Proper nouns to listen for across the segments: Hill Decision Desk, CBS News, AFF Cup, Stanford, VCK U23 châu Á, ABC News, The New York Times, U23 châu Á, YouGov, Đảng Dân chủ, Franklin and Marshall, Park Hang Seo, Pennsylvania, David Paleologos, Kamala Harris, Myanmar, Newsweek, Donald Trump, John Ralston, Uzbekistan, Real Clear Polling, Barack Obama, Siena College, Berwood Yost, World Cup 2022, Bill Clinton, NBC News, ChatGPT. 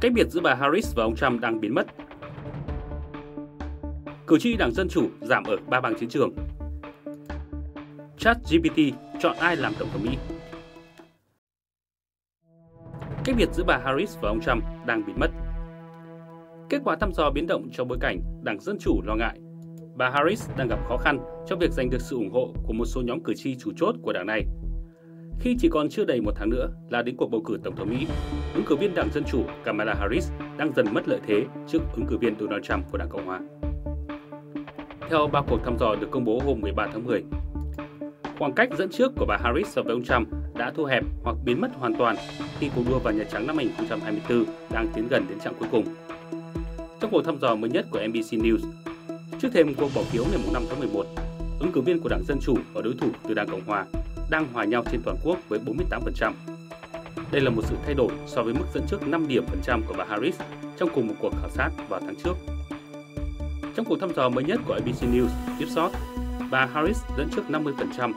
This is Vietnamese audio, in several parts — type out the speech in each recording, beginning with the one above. cách biệt giữa bà Harris và ông Trump đang biến mất. Cử tri Đảng Dân chủ giảm ở 3 bang chiến trường. ChatGPT chọn ai làm tổng thống Mỹ? Cách biệt giữa bà Harris và ông Trump đang biến mất. Kết quả thăm dò biến động trong bối cảnh Đảng Dân chủ lo ngại bà Harris đang gặp khó khăn trong việc giành được sự ủng hộ của một số nhóm cử tri chủ chốt của đảng này. Khi chỉ còn chưa đầy một tháng nữa là đến cuộc bầu cử tổng thống Mỹ, ứng cử viên Đảng Dân chủ Kamala Harris đang dần mất lợi thế trước ứng cử viên Donald Trump của Đảng Cộng hòa. Theo 3 cuộc thăm dò được công bố hôm 13 tháng 10, khoảng cách dẫn trước của bà Harris so với ông Trump đã thu hẹp hoặc biến mất hoàn toàn khi cuộc đua vào Nhà Trắng năm 2024 đang tiến gần đến chặng cuối cùng. Trong cuộc thăm dò mới nhất của NBC News, trước thêm cuộc bỏ phiếu ngày 5 tháng 11, ứng cử viên của Đảng Dân chủ và đối thủ từ Đảng Cộng hòa đang hòa nhau trên toàn quốc với 48%. Đây là một sự thay đổi so với mức dẫn trước 5% của bà Harris trong cùng một cuộc khảo sát vào tháng trước. Trong cuộc thăm dò mới nhất của ABC News, tiếp sót, bà Harris dẫn trước 50%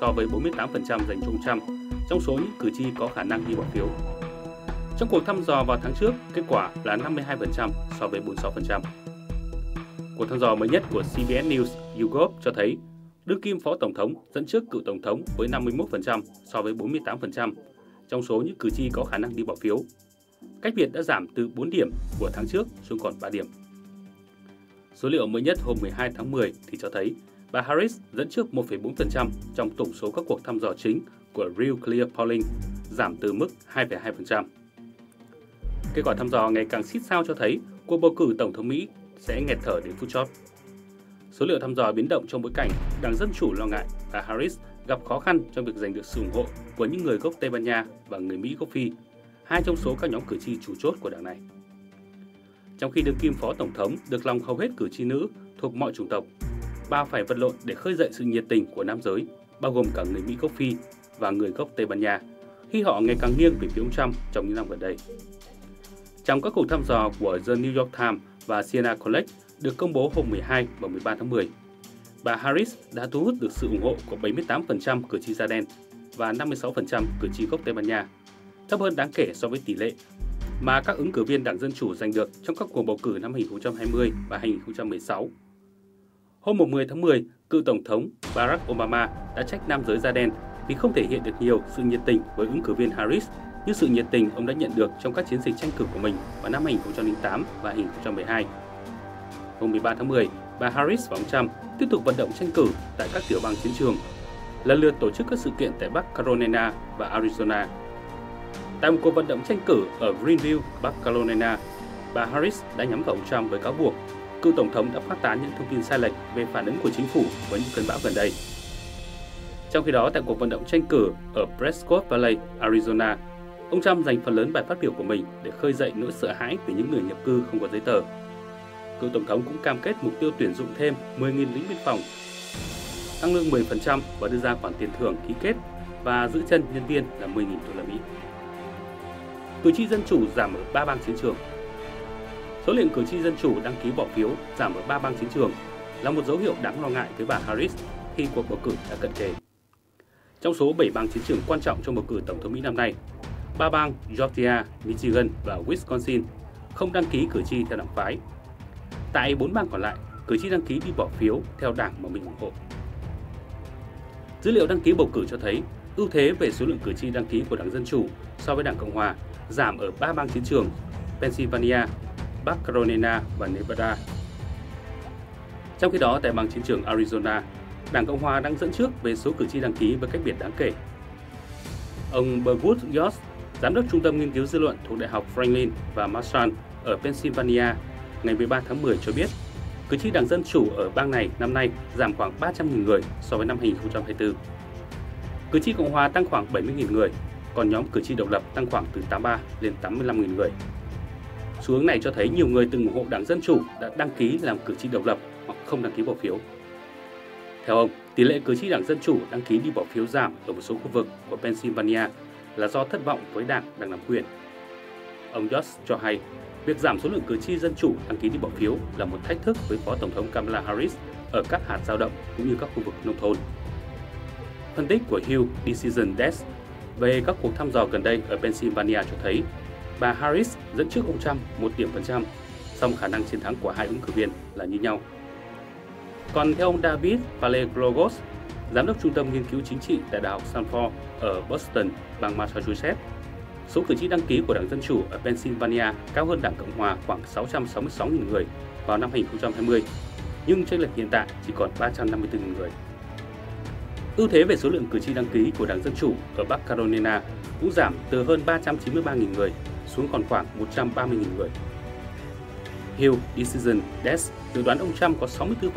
so với 48% dành cho ông Trump trong số những cử tri có khả năng đi bỏ phiếu. Trong cuộc thăm dò vào tháng trước, kết quả là 52% so với 46%. Cuộc thăm dò mới nhất của CBS News YouGov cho thấy đương kim phó tổng thống dẫn trước cựu tổng thống với 51% so với 48% trong số những cử tri có khả năng đi bỏ phiếu. Cách biệt đã giảm từ 4 điểm của tháng trước xuống còn 3 điểm. Số liệu mới nhất hôm 12 tháng 10 thì cho thấy bà Harris dẫn trước 1,4% trong tổng số các cuộc thăm dò chính của Real Clear Polling, giảm từ mức 2,2%. Kết quả thăm dò ngày càng xít sao cho thấy cuộc bầu cử tổng thống Mỹ sẽ nghẹt thở đến phút chót. Số liệu thăm dò biến động trong bối cảnh Đảng Dân chủ lo ngại bà Harris gặp khó khăn trong việc giành được sự ủng hộ của những người gốc Tây Ban Nha và người Mỹ gốc Phi, hai trong số các nhóm cử tri chủ chốt của đảng này. Trong khi đương kim phó tổng thống được lòng hầu hết cử tri nữ thuộc mọi chủng tộc, bà phải vật lộn để khơi dậy sự nhiệt tình của nam giới, bao gồm cả người Mỹ gốc Phi và người gốc Tây Ban Nha, khi họ ngày càng nghiêng về phía ông Trump trong những năm gần đây. Trong các cuộc thăm dò của The New York Times và Siena College được công bố hôm 12 và 13 tháng 10, bà Harris đã thu hút được sự ủng hộ của 78% cử tri da đen và 56% cử tri gốc Tây Ban Nha, thấp hơn đáng kể so với tỷ lệ mà các ứng cử viên Đảng Dân chủ giành được trong các cuộc bầu cử năm 2020 và 2016. Hôm 10 tháng 10, cựu Tổng thống Barack Obama đã trách nam giới da đen vì không thể hiện được nhiều sự nhiệt tình với ứng cử viên Harris như sự nhiệt tình ông đã nhận được trong các chiến dịch tranh cử của mình vào năm 2008 và 2012. Hôm 13 tháng 10, bà Harris và ông Trump tiếp tục vận động tranh cử tại các tiểu bang chiến trường, lần lượt tổ chức các sự kiện tại Bắc Carolina và Arizona. Tại một cuộc vận động tranh cử ở Greenville, Bắc Carolina, bà Harris đã nhắm vào ông Trump với cáo buộc cựu Tổng thống đã phát tán những thông tin sai lệch về phản ứng của chính phủ với những cơn bão gần đây. Trong khi đó, tại cuộc vận động tranh cử ở Prescott Valley, Arizona, ông Trump dành phần lớn bài phát biểu của mình để khơi dậy nỗi sợ hãi về những người nhập cư không có giấy tờ. Cựu Tổng thống cũng cam kết mục tiêu tuyển dụng thêm 10.000 lính biên phòng, tăng lương 10% và đưa ra khoản tiền thưởng ký kết và giữ chân nhân viên là 10.000 đô la Mỹ. Cử tri Dân chủ giảm ở 3 bang chiến trường. Số lượng cử tri Dân chủ đăng ký bỏ phiếu giảm ở 3 bang chiến trường là một dấu hiệu đáng lo ngại với bà Harris khi cuộc bầu cử đã cận kề. Trong số 7 bang chiến trường quan trọng trong bầu cử tổng thống Mỹ năm nay, 3 bang Georgia, Michigan và Wisconsin không đăng ký cử tri theo đảng phái. Tại 4 bang còn lại, cử tri đăng ký đi bỏ phiếu theo đảng mà mình ủng hộ. Dữ liệu đăng ký bầu cử cho thấy ưu thế về số lượng cử tri đăng ký của Đảng Dân chủ so với Đảng Cộng hòa giảm ở 3 bang chiến trường Pennsylvania, Bắc Carolina và Nevada. Trong khi đó, tại bang chiến trường Arizona, Đảng Cộng hòa đang dẫn trước về số cử tri đăng ký với cách biệt đáng kể. Ông Berwood Yost, giám đốc trung tâm nghiên cứu dư luận thuộc Đại học Franklin và Marshall ở Pennsylvania, ngày 13 tháng 10 cho biết, cử tri Đảng Dân chủ ở bang này năm nay giảm khoảng 300.000 người so với năm 2024. Cử tri Cộng hòa tăng khoảng 70.000 người, còn nhóm cử tri độc lập tăng khoảng từ 83 lên 85.000 người. Xu hướng này cho thấy nhiều người từng ủng hộ Đảng Dân chủ đã đăng ký làm cử tri độc lập hoặc không đăng ký bỏ phiếu. Theo ông, tỷ lệ cử tri Đảng Dân chủ đăng ký đi bỏ phiếu giảm ở một số khu vực của Pennsylvania là do thất vọng với đảng đang nắm quyền. Ông Yost cho hay, việc giảm số lượng cử tri Dân chủ đăng ký đi bỏ phiếu là một thách thức với Phó Tổng thống Kamala Harris ở các hạt giao động cũng như các khu vực nông thôn. Phân tích của Hill Decision Desk về các cuộc thăm dò gần đây ở Pennsylvania cho thấy bà Harris dẫn trước ông Trump 1 điểm phần trăm, song khả năng chiến thắng của hai ứng cử viên là như nhau. Còn theo ông David Paleologos, giám đốc trung tâm nghiên cứu chính trị tại Đại học Stanford ở Boston, bang Massachusetts, số cử tri đăng ký của Đảng Dân chủ ở Pennsylvania cao hơn Đảng Cộng hòa khoảng 666.000 người vào năm 2020, nhưng chênh lệch hiện tại chỉ còn 354.000 người. Ưu thế về số lượng cử tri đăng ký của Đảng Dân chủ ở Bắc Carolina cũng giảm từ hơn 393.000 người xuống còn khoảng 130.000 người. Hill Decision Desk dự đoán ông Trump có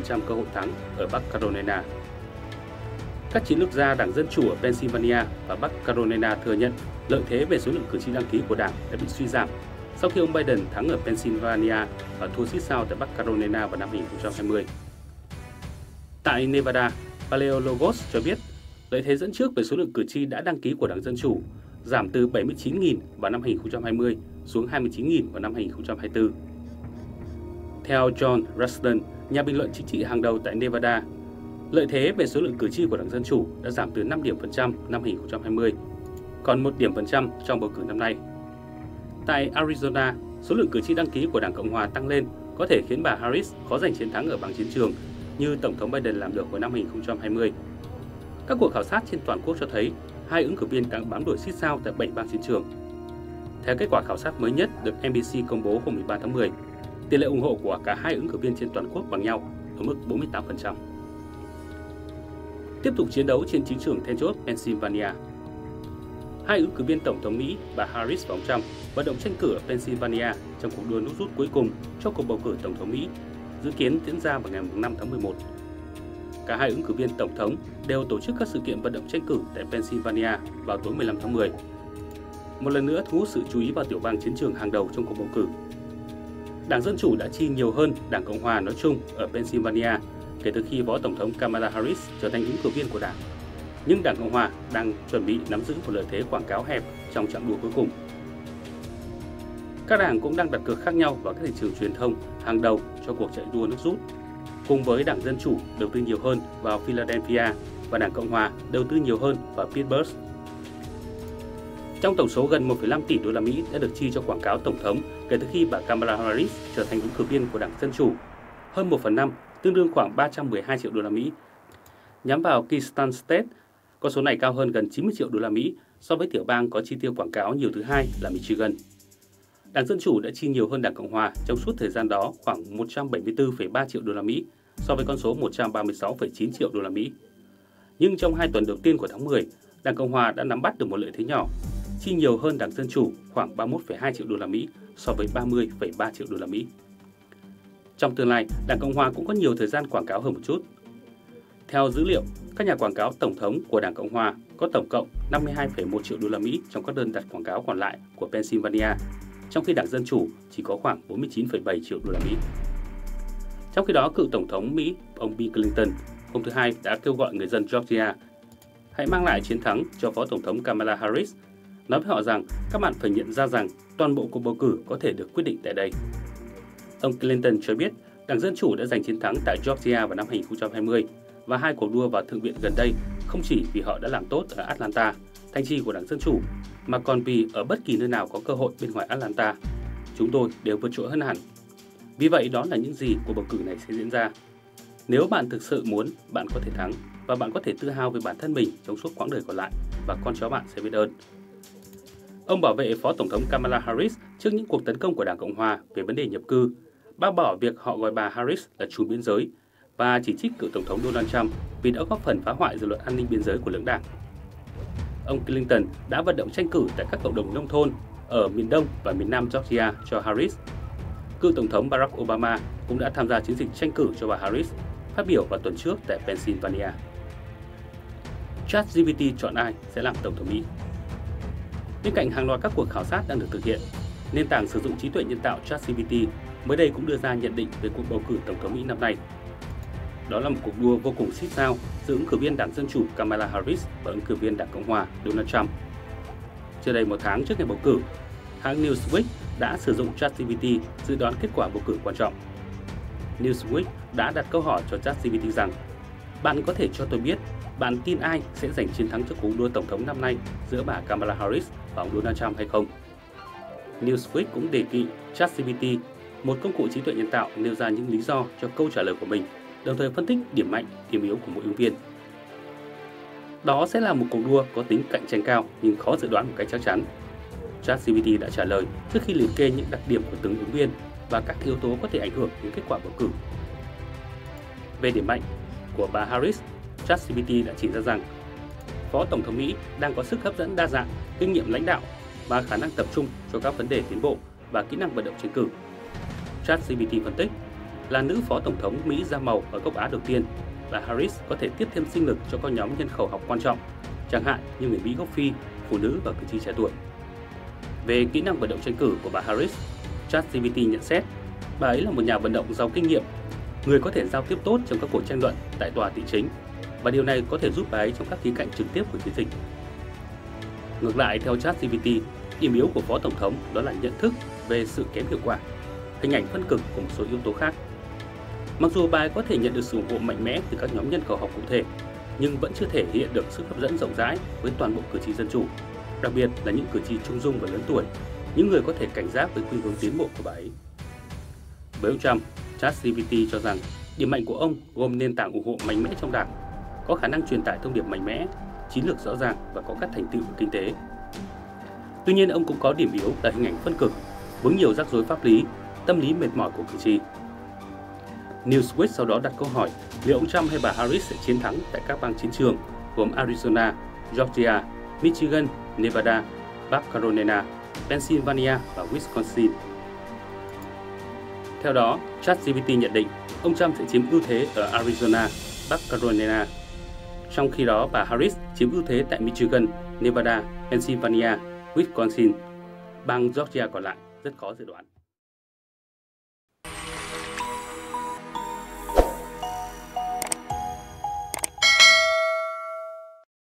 64% cơ hội thắng ở Bắc Carolina. Các chiến lược gia Đảng Dân chủ ở Pennsylvania và Bắc Carolina thừa nhận lợi thế về số lượng cử tri đăng ký của Đảng đã bị suy giảm sau khi ông Biden thắng ở Pennsylvania và thua xít sao tại Bắc Carolina vào năm 2020. Tại Nevada, Paleologos cho biết lợi thế dẫn trước về số lượng cử tri đã đăng ký của Đảng Dân chủ giảm từ 79.000 vào năm 2020 xuống 29.000 vào năm 2024. Theo John Ralston, nhà bình luận chính trị hàng đầu tại Nevada, lợi thế về số lượng cử tri của Đảng Dân chủ đã giảm từ 5 điểm phần trăm năm 2020, còn 1 điểm phần trăm trong bầu cử năm nay. Tại Arizona, số lượng cử tri đăng ký của Đảng Cộng hòa tăng lên có thể khiến bà Harris khó giành chiến thắng ở bảng chiến trường như Tổng thống Biden làm được hồi năm 2020. Các cuộc khảo sát trên toàn quốc cho thấy hai ứng cử viên đang bám đuổi xít sao tại 7 bang chiến trường. Theo kết quả khảo sát mới nhất được NBC công bố hôm 13 tháng 10, tỷ lệ ủng hộ của cả hai ứng cử viên trên toàn quốc bằng nhau ở mức 48%. Tiếp tục chiến đấu trên chính trường then chốt Pennsylvania. Hai ứng cử viên Tổng thống Mỹ, bà Harris và ông Trump, vận động tranh cử ở Pennsylvania trong cuộc đua nút rút cuối cùng cho cuộc bầu cử Tổng thống Mỹ, dự kiến diễn ra vào ngày 5 tháng 11. Cả hai ứng cử viên Tổng thống đều tổ chức các sự kiện vận động tranh cử tại Pennsylvania vào tối 15 tháng 10. Một lần nữa thu hút sự chú ý vào tiểu bang chiến trường hàng đầu trong cuộc bầu cử. Đảng Dân chủ đã chi nhiều hơn Đảng Cộng hòa nói chung ở Pennsylvania kể từ khi Phó Tổng thống Kamala Harris trở thành ứng cử viên của Đảng. Nhưng Đảng Cộng hòa đang chuẩn bị nắm giữ một lợi thế quảng cáo hẹp trong chặng đua cuối cùng. Các đảng cũng đang đặt cược khác nhau vào các thị trường truyền thông hàng đầu cho cuộc chạy đua nước rút. Cùng với Đảng Dân chủ đầu tư nhiều hơn vào Philadelphia và Đảng Cộng hòa đầu tư nhiều hơn vào Pittsburgh. Trong tổng số gần 1,5 tỷ đô la Mỹ đã được chi cho quảng cáo tổng thống kể từ khi bà Kamala Harris trở thành ứng cử viên của Đảng Dân chủ, hơn 1/5 tương đương khoảng 312 triệu đô la Mỹ nhắm vào Keystone State. Con số này cao hơn gần 90 triệu đô la Mỹ so với tiểu bang có chi tiêu quảng cáo nhiều thứ hai là Michigan. Đảng Dân chủ đã chi nhiều hơn Đảng Cộng hòa trong suốt thời gian đó khoảng 174,3 triệu đô la Mỹ so với con số 136,9 triệu đô la Mỹ. Nhưng trong 2 tuần đầu tiên của tháng 10, Đảng Cộng hòa đã nắm bắt được một lợi thế nhỏ, chi nhiều hơn Đảng Dân chủ khoảng 31,2 triệu đô la Mỹ so với 30,3 triệu đô la Mỹ. Trong tương lai, Đảng Cộng hòa cũng có nhiều thời gian quảng cáo hơn một chút. Theo dữ liệu, các nhà quảng cáo tổng thống của Đảng Cộng hòa có tổng cộng 52,1 triệu đô la Mỹ trong các đơn đặt quảng cáo còn lại của Pennsylvania, trong khi Đảng Dân chủ chỉ có khoảng 49,7 triệu đô la Mỹ. Trong khi đó, cựu tổng thống Mỹ ông Bill Clinton hôm thứ Hai đã kêu gọi người dân Georgia hãy mang lại chiến thắng cho Phó Tổng thống Kamala Harris, nói với họ rằng các bạn phải nhận ra rằng toàn bộ cuộc bầu cử có thể được quyết định tại đây. Ông Clinton cho biết Đảng Dân chủ đã giành chiến thắng tại Georgia vào năm 2020 và hai cuộc đua vào Thượng viện gần đây không chỉ vì họ đã làm tốt ở Atlanta, thành trì của Đảng Dân chủ, mà còn vì ở bất kỳ nơi nào có cơ hội bên ngoài Atlanta, chúng tôi đều vượt trội hơn hẳn. Vì vậy đó là những gì cuộc bầu cử này sẽ diễn ra. Nếu bạn thực sự muốn, bạn có thể thắng và bạn có thể tự hào về bản thân mình trong suốt quãng đời còn lại và con cháu bạn sẽ biết ơn. Ông bảo vệ Phó Tổng thống Kamala Harris trước những cuộc tấn công của Đảng Cộng hòa về vấn đề nhập cư, bác bỏ việc họ gọi bà Harris là trùm biên giới và chỉ trích cựu Tổng thống Donald Trump vì đã góp phần phá hoại dự luật an ninh biên giới của lưỡng đảng. Ông Clinton đã vận động tranh cử tại các cộng đồng nông thôn ở miền Đông và miền Nam Georgia cho Harris. Cựu Tổng thống Barack Obama cũng đã tham gia chiến dịch tranh cử cho bà Harris, phát biểu vào tuần trước tại Pennsylvania. ChatGPT chọn ai sẽ làm Tổng thống Mỹ? Bên cạnh hàng loạt các cuộc khảo sát đang được thực hiện, nền tảng sử dụng trí tuệ nhân tạo ChatGPT mới đây cũng đưa ra nhận định về cuộc bầu cử Tổng thống Mỹ năm nay. Đó là một cuộc đua vô cùng xít sao giữa ứng cử viên Đảng Dân chủ Kamala Harris và ứng cử viên Đảng Cộng hòa Donald Trump. Chưa đầy 1 tháng trước ngày bầu cử, hãng Newsweek đã sử dụng ChatGPT dự đoán kết quả bầu cử quan trọng. Newsweek đã đặt câu hỏi cho ChatGPT rằng: "Bạn có thể cho tôi biết bạn tin ai sẽ giành chiến thắng cho cuộc đua tổng thống năm nay giữa bà Kamala Harris và ông Donald Trump hay không?" Newsweek cũng đề nghị ChatGPT, một công cụ trí tuệ nhân tạo, nêu ra những lý do cho câu trả lời của mình, đồng thời phân tích điểm mạnh, điểm yếu của mỗi ứng viên. Đó sẽ là một cuộc đua có tính cạnh tranh cao nhưng khó dự đoán một cách chắc chắn. ChatGPT đã trả lời trước khi liệt kê những đặc điểm của từng ứng viên và các yếu tố có thể ảnh hưởng đến kết quả bầu cử. Về điểm mạnh của bà Harris, ChatGPT đã chỉ ra rằng Phó Tổng thống Mỹ đang có sức hấp dẫn đa dạng, kinh nghiệm lãnh đạo và khả năng tập trung cho các vấn đề tiến bộ và kỹ năng vận động tranh cử. ChatGPT phân tích là nữ Phó Tổng thống Mỹ da màu ở gốc Á đầu tiên, bà Harris có thể tiếp thêm sinh lực cho các nhóm nhân khẩu học quan trọng, chẳng hạn như người Mỹ gốc Phi, phụ nữ và cử tri trẻ tuổi. Về kỹ năng vận động tranh cử của bà Harris, ChatGPT nhận xét bà ấy là một nhà vận động giàu kinh nghiệm, người có thể giao tiếp tốt trong các cuộc tranh luận tại tòa thị chính, và điều này có thể giúp bà ấy trong các khía cạnh trực tiếp của chiến dịch. Ngược lại, theo ChatGPT, điểm yếu của Phó Tổng thống đó là nhận thức về sự kém hiệu quả, hình ảnh phân cực cùng một số yếu tố khác. Mặc dù bà ấy có thể nhận được sự ủng hộ mạnh mẽ từ các nhóm nhân khẩu học cụ thể, nhưng vẫn chưa thể hiện được sức hấp dẫn rộng rãi với toàn bộ cử tri dân chủ, đặc biệt là những cử tri trung dung và lớn tuổi, những người có thể cảnh giác với khuynh hướng tiến bộ của bà ấy. Với ông Trump, ChatGPT cho rằng điểm mạnh của ông gồm nền tảng ủng hộ mạnh mẽ trong đảng, có khả năng truyền tải thông điệp mạnh mẽ, chiến lược rõ ràng và có các thành tựu kinh tế. Tuy nhiên, ông cũng có điểm yếu là hình ảnh phân cực, vướng nhiều rắc rối pháp lý, tâm lý mệt mỏi của cử tri. Newsweek sau đó đặt câu hỏi liệu ông Trump hay bà Harris sẽ chiến thắng tại các bang chiến trường gồm Arizona, Georgia, Michigan, Nevada, Bắc Carolina, Pennsylvania và Wisconsin. Theo đó, ChatGPT nhận định ông Trump sẽ chiếm ưu thế ở Arizona, Bắc Carolina. Trong khi đó, bà Harris chiếm ưu thế tại Michigan, Nevada, Pennsylvania, Wisconsin. Bang Georgia còn lại rất khó dự đoán.